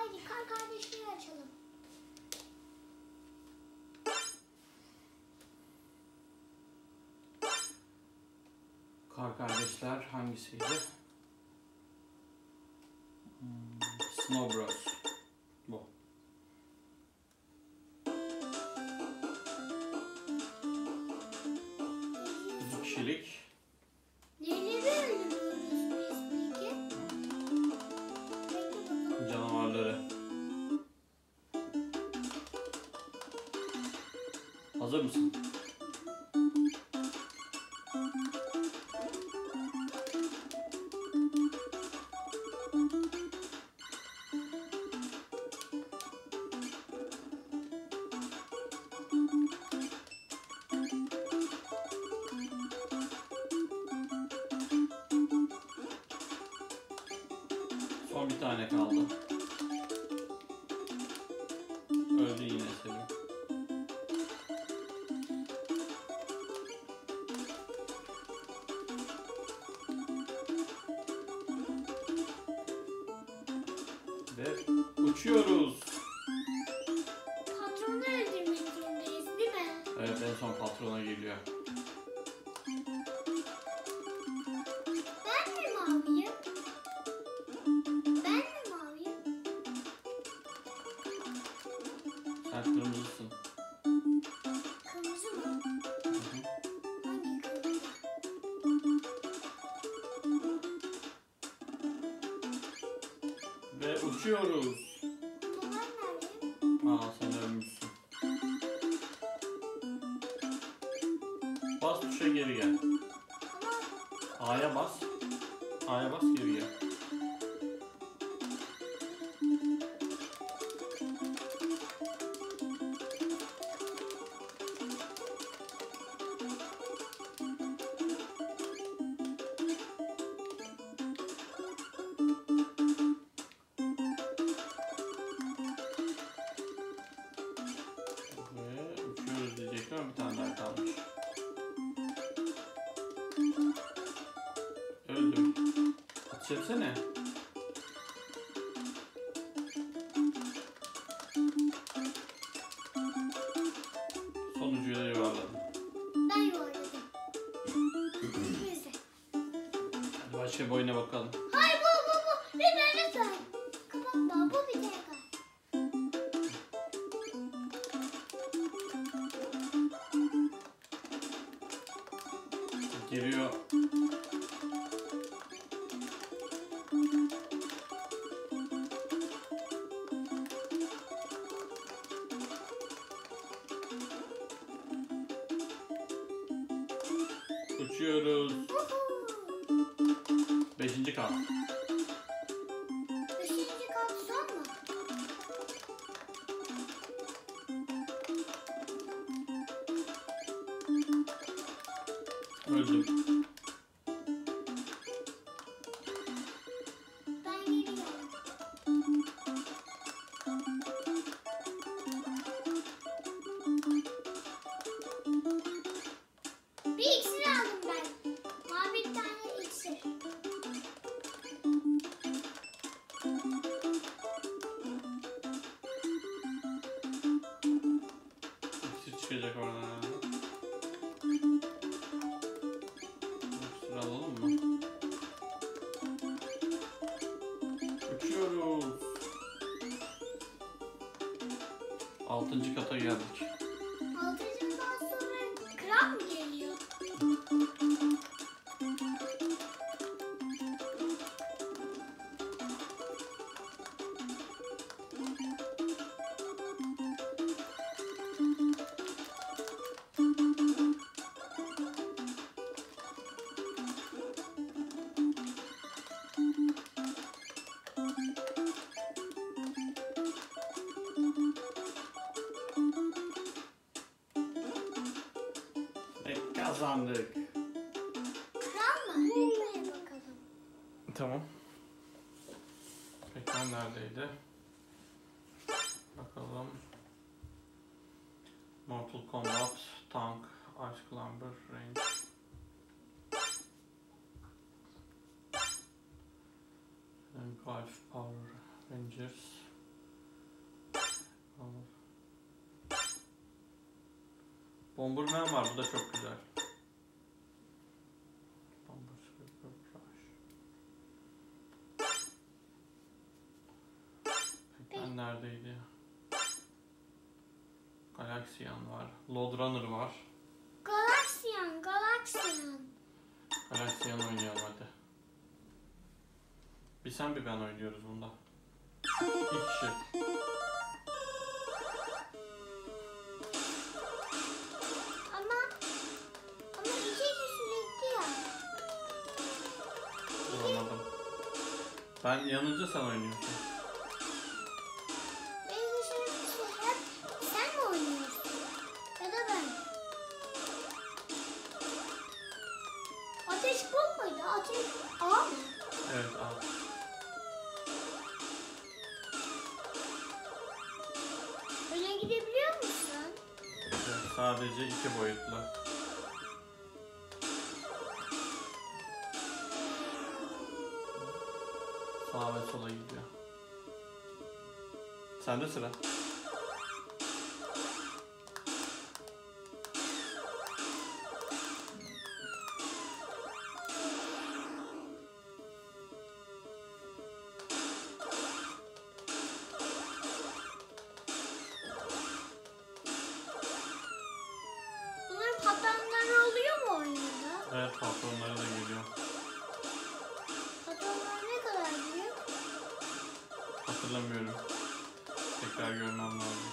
Haydi kar kardeşliği açalım. Kar kardeşler hangisiydi? Snow Bros. Bu. Bu kişilik. Hazır mısın? Son bir tane kaldı. Öldü yine seni. Uçuyoruz. Patronu öldürmek zorundayız değil mi? Evet, en son patrona geliyor. Ben mi maviyim? Ben mi maviyim? Sen kırmızısın. Kırmızı mı? Hı hı. Hangi kırmızı? Ve uçuyoruz. Geri gel. A'ya bas. A'ya bas, geri gel. Ve uçuyoruz diyecektim ama bir tane daha kalmış. Öldüm. Ateş etsene. Sonuncuyu da yuvarladım. Ben yuvarladım. Neyse. Hadi başka bir oyuna bakalım. Hayır bu. Lütfen lütfen. Kapatma, bu bir dakika. Geliyor. Uçuyoruz. 5. kat. 5. kat son mu? Öldüm. Ben geliyorum. Bir iksir aldım ben. Mavi bir tane iksir. İksir çıkacak oradan. Alalım mı? Uçuyoruz. 6. kata geldik. 6. kattan sonra kral mı geliyor? Kazandık. Kral mı? Yukarıya bakalım. Tamam. Ekran neredeydi? Bakalım. Mortal Kombat, Tank, Ice Climber, Range. Golf, Power Rangers. Bomberman var, bu da çok güzel. Pekmen neredeydi? Galaxian var, Lode Runner var. Galaxian oynayalım hadi. Bir sen bir ben oynuyoruz bunda. İki kişi. Ben yanınca sen oynuyorsun. Benim düşündüğüm hep sen mi oynuyorsun? Ya da ben. Ateş bul muydu? Ateş A mı? Evet A. Öne gidebiliyor musun? Evet, sadece iki boyutlu. Sağa ve sola gidiyor. Sende sıra. Bunların patronları oluyor mu oyunda? Evet, patronları da geliyor. Hatırlamıyorum. Tekrar görmem lazım.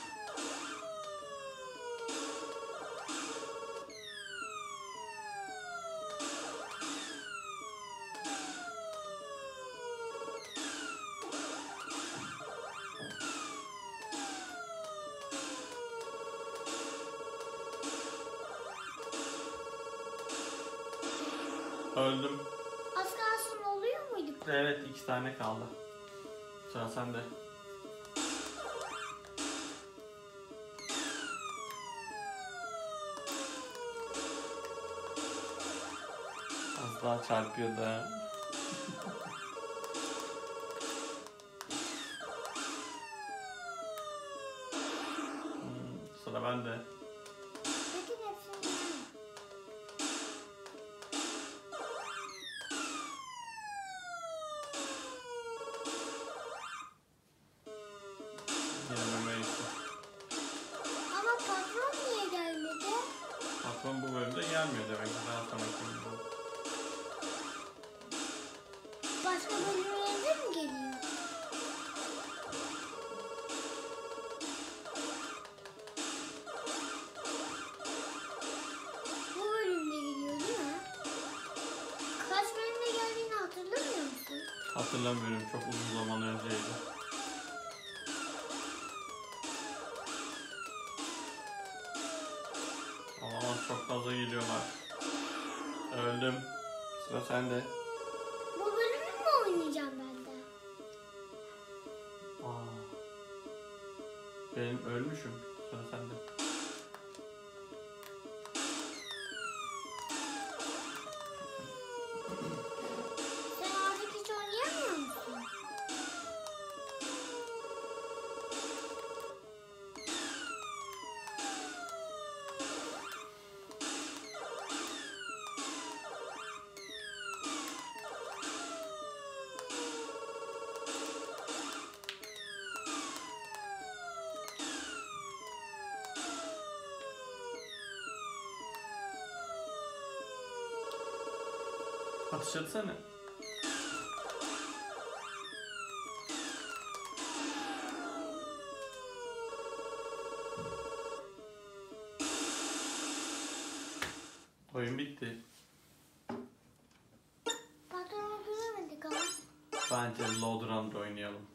Öldüm. Az kalsın oluyor muydu? Evet, iki tane kaldı. Sıra sende. Az daha çarpıyor da. Sıra bende. Patron bu bölümde gelmiyor demek ki, daha sonra geliyor. Başka bölümlerde mi geliyor? Bu bölümde geliyor değil mi? Kaç bölümde geldiğini hatırlamıyor musun? Hatırlamıyorum, çok uzun zaman önceydi. Çok fazla geliyorlar. Öldüm. Sıra sende. Bu bölümü mü oynayacağım ben de? Aa. Benim ölmüşüm. Sıra sende. Sen artık hiç oynayamıyor musun? Atış etsene. Oyun bitti. Patronu göremedik ama. Bence Lode Runner oynayalım.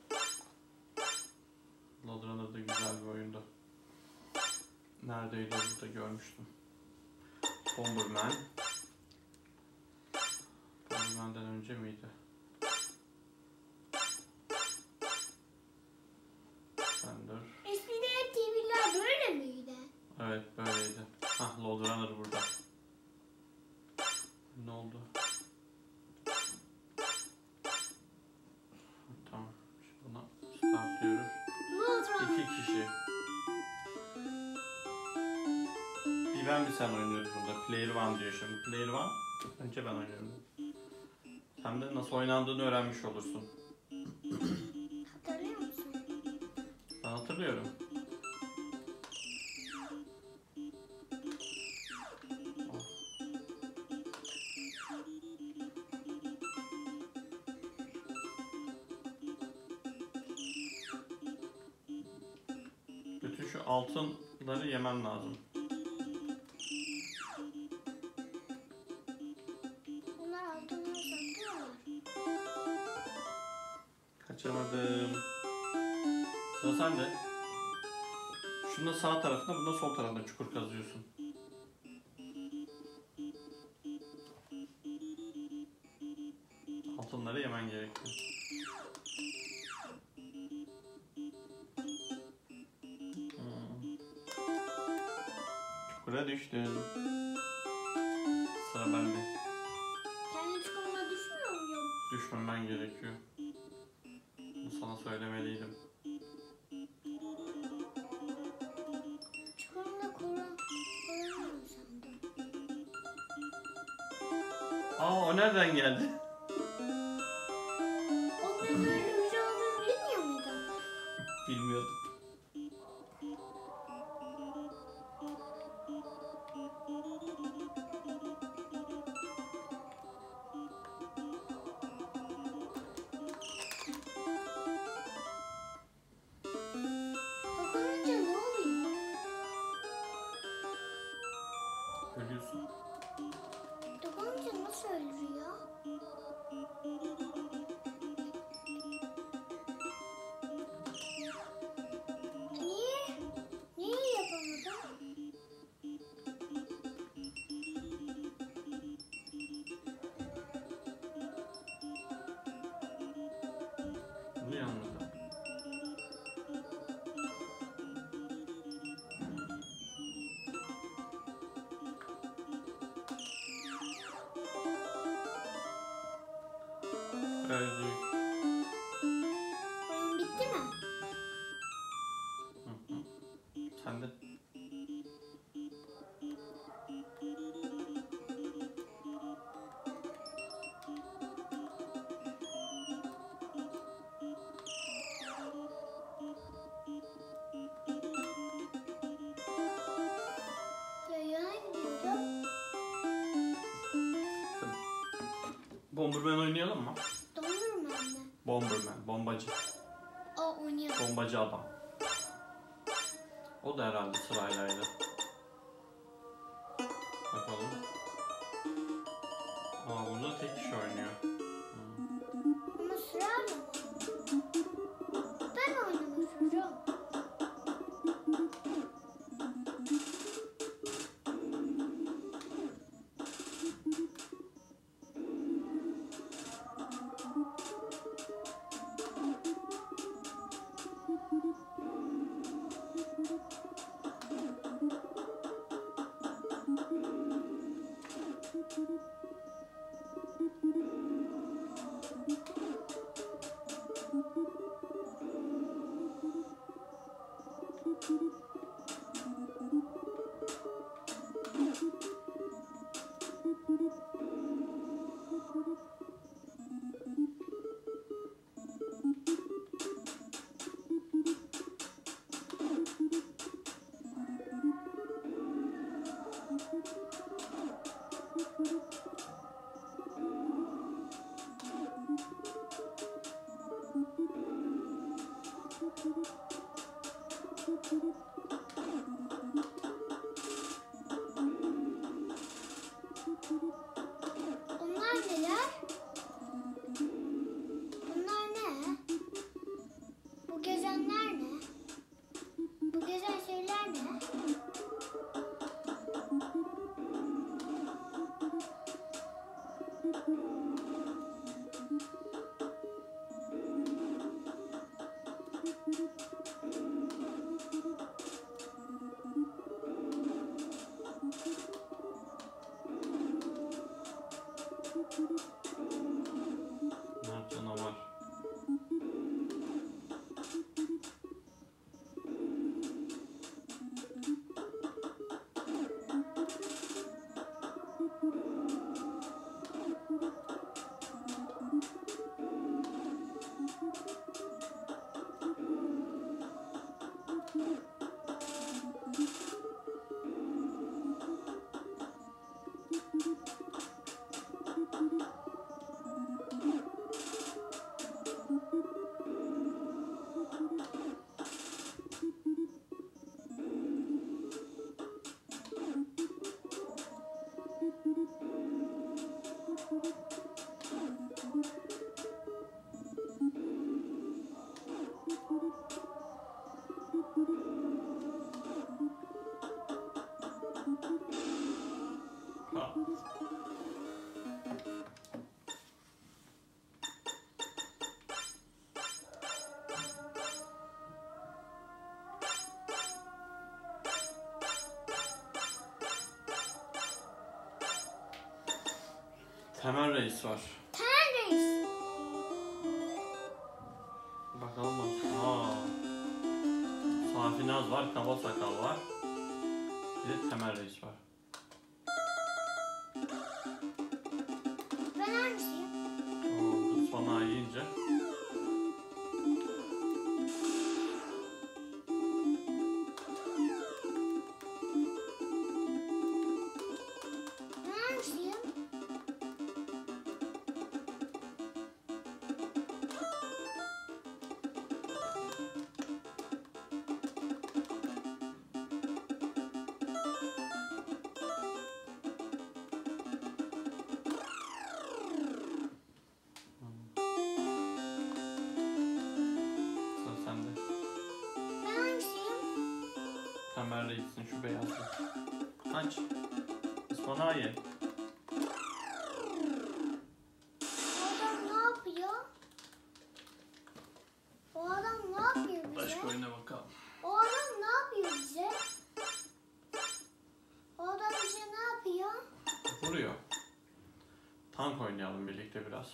Lode Runner da güzel bir oyundu. Neredeydi, burada görmüştüm. Bomberman. Benden önce miydi? Eskiden hep TV'ler böyle miydi? Evet böyleydi. Hah, Lode Runner burada. Ne oldu? Tamam. Buna start diyoruz. İki kişi. Bir ben mi sen oynuyorsun burada? Player One diyor şimdi. Player One, önce ben oynuyorum. Sen de nasıl oynandığını öğrenmiş olursun. Hatırlıyor musun? Ben hatırlıyorum. Bütün şu altınları yemem lazım. Bunlar altınları satıyor. Kaçamadım. Sıra sende. Şunda sağ tarafında, bunda sol tarafında çukur kazıyorsun. Altınları yemen gerekiyor. Buraya düştün. Sıra bende. Kendi çukuruna düşmüyor muyum? Düşmemen gerekiyor. Bunu sana söylemeliydim. Çukuruna koramıyorum sandım. Aa, o nereden geldi? O böyle bir şey olduğunu bilmiyor muydun? Bilmiyordum. Ölüyorsun. Dokununca nasıl ölüyor? Niye? Niye yapamadım? Niye anladım? Oyun bitti mi? Hı hı. Sen de. Bomberman oynayalım mı? Bomberman, bombacı. O oynuyor. Bombacı adam. O da herhalde sıraylaydı. Bakalım. Aa, bunda tek kişi oynuyor. Ama sıra mı? Ben oynamışım. Temel Reis var. Temel Reis. Bakalım bak. Aa. Safinaz var, Kaba Sakal var. Bir de Temel Reis var. Ben hangisiyim? Oo, ıspanağı yiyince. Kamerada gitsin şu beyazlı. Aç. Ispanağı ye. Adam ne yapıyor? O adam ne yapıyor bize? Başka oyuna bakalım. O adam ne yapıyor bize? O adam bize ne yapıyor? Vuruyor. Tank oynayalım birlikte biraz.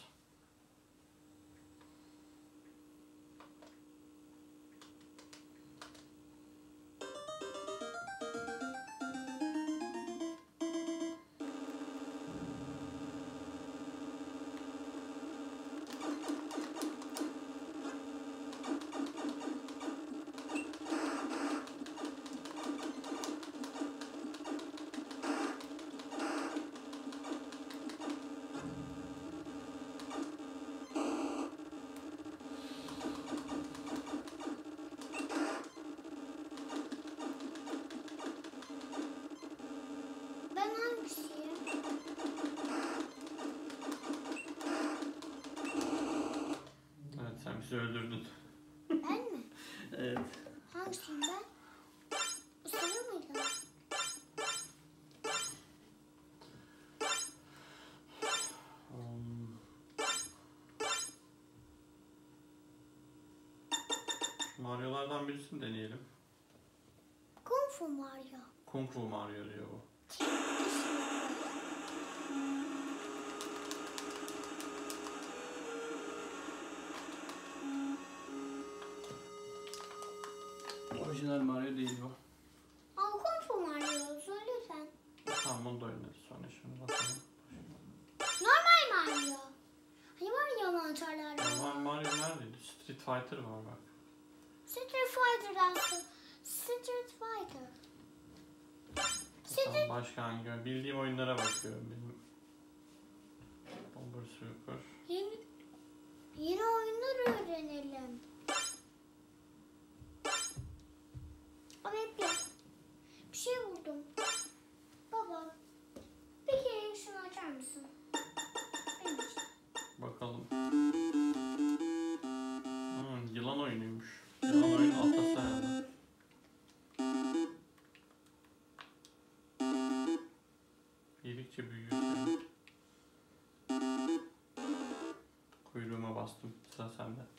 Bizi öldürdün. Ben mi? Evet. Hangisiyim ben? Isırır mıydın? Mario'lardan birisini deneyelim. Kung Fu Mario. Kung Fu Mario diyor bu. Orijinal Mario değil bu. Ama Kung Fu Mario, söyle sen. Tamam onu da oynarız sonra, şimdi bakalım. Normal Mario. Hani Mario mantarlar var. Normal Mario neredeydi? Street Fighter var bak. Street Fighter'dan sonra. Street Fighter. Street... Başka hangi oyun? Bildiğim oyunlara bakıyorum. Benim... Bomber Super. Yeni oyunlar öğrenelim. Bekle. Bir şey buldum. Baba. Bir kere şunu açar mısın? Benim için. Bakalım. Yılan oyunuymuş. Yılan oyunu atlasa yani. Yedikçe büyüyor. Kuyruğuma bastım. Sıra sende.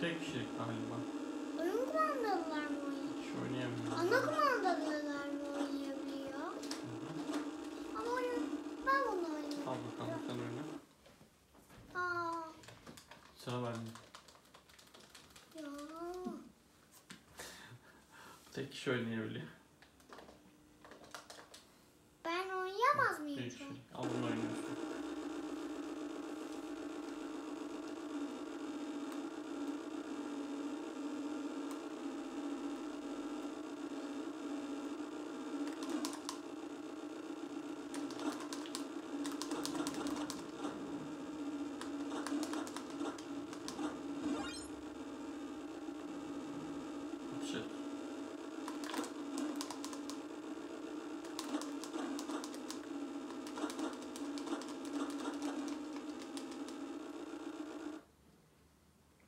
Tek kişilik galiba. Oyun kumandalılar mı oynuyor? Hiç oynayamıyorum. Ana kumandalılar mı oynayabiliyor? Ama oyun, ben bunu oynayayım. Al bakalım sen oyna. Aaa. Sıra verdim. Ya. Tek kişi oynayabiliyor. Ben oynayamaz mıyım? Tek kişi. Al bunu oynuyorsun.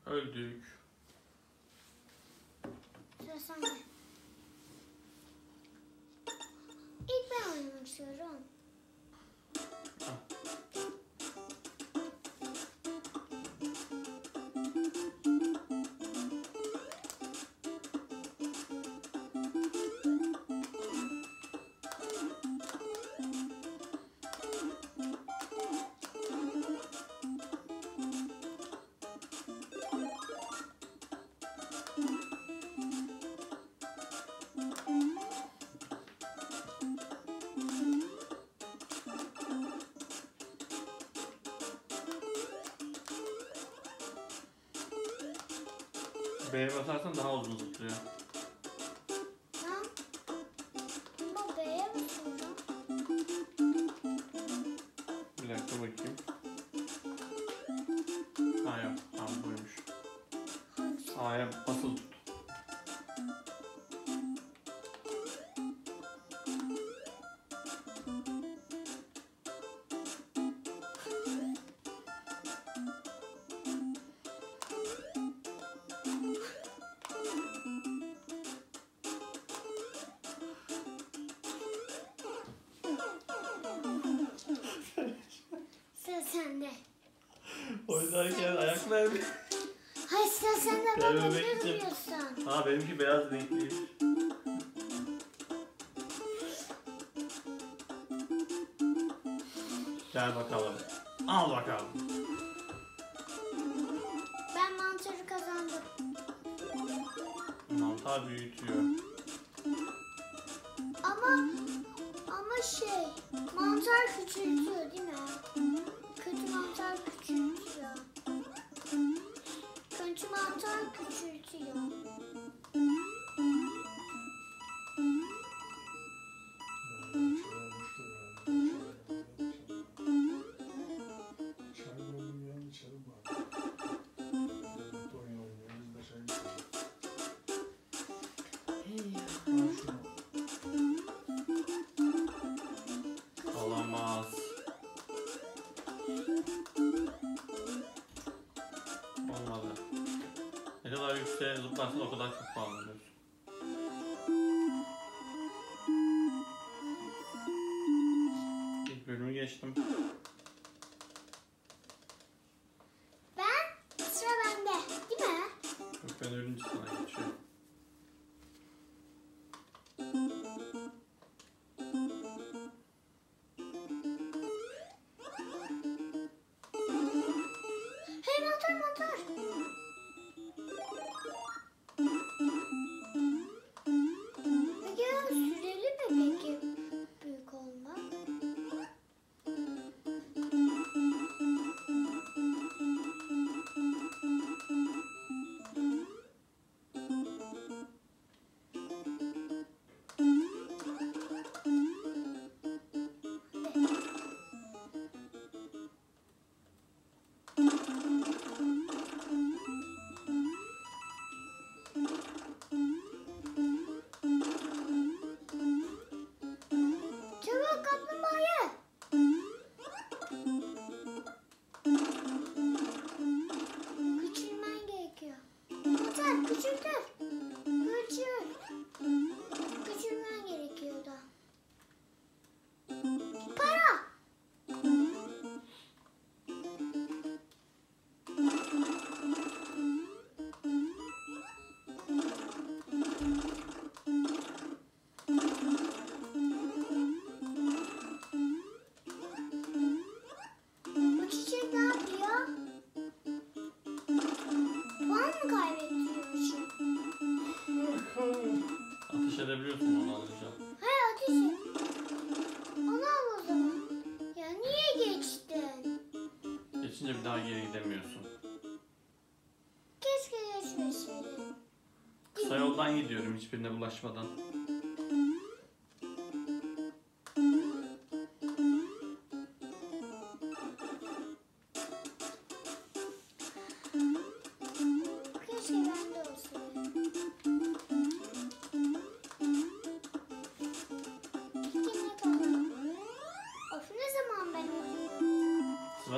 Öldük. Sıra sana. İlk ben oynamak istiyorum. B'ye basarsan daha uzun tutuyor. Ha? Ama B'ye basıyorum. Bir dakika bakayım. Ha yok, tamam buymuş. A'ya basılı tut. Oynarken ayaklar mı? Hayır sıra sende, bana ne biliyorsun? Ha benimki beyaz renkliymiş. Gel bakalım. Al bakalım. Ben mantarı kazandım. Mantar büyütüyor. Ama şey, mantar küçültüyor değil mi? Kötü mantar küçültüyor. Kötü mantar küçültüyor. Ne kadar yükseğe zıplarsın o kadar çok pahalı oluyorsun. İlk bölümü geçtim. Ben? Sıra bende değil mi? Yok ben ölünce sana geçiyorum. içinde bir daha geri gidemiyorsun. Keşke geçmeseydim. Kısa yoldan gidiyorum hiçbirine bulaşmadan.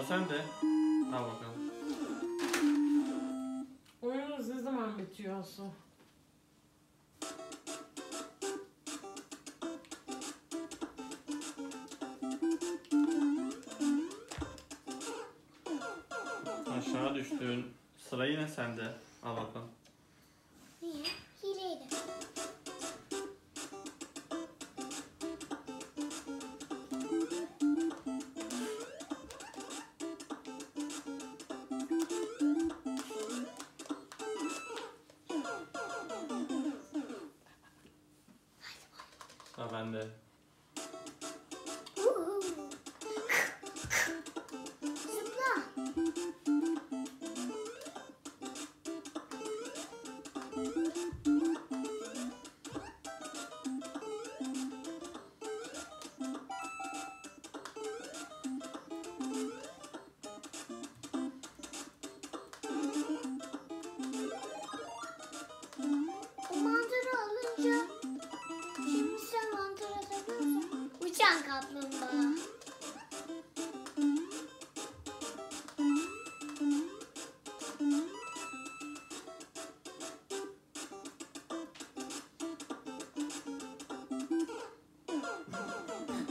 Sen de. Al bakalım. Oyunumuz ne zaman bitiyor Asu? Aşağı düştün. Sıra yine sende. Al bakalım. Niye? Hileydi. Ben de. Zıpla. O mantarı alınca can kaplumbağa.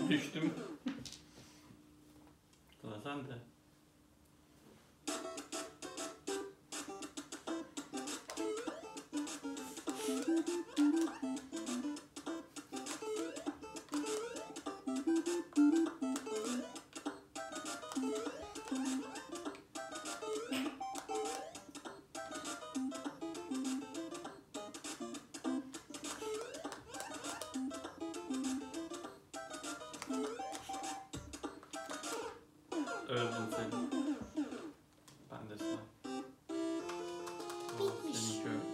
Düştüm. Sıra sende. Öldüm seni. Ben de sana. Bitmiş.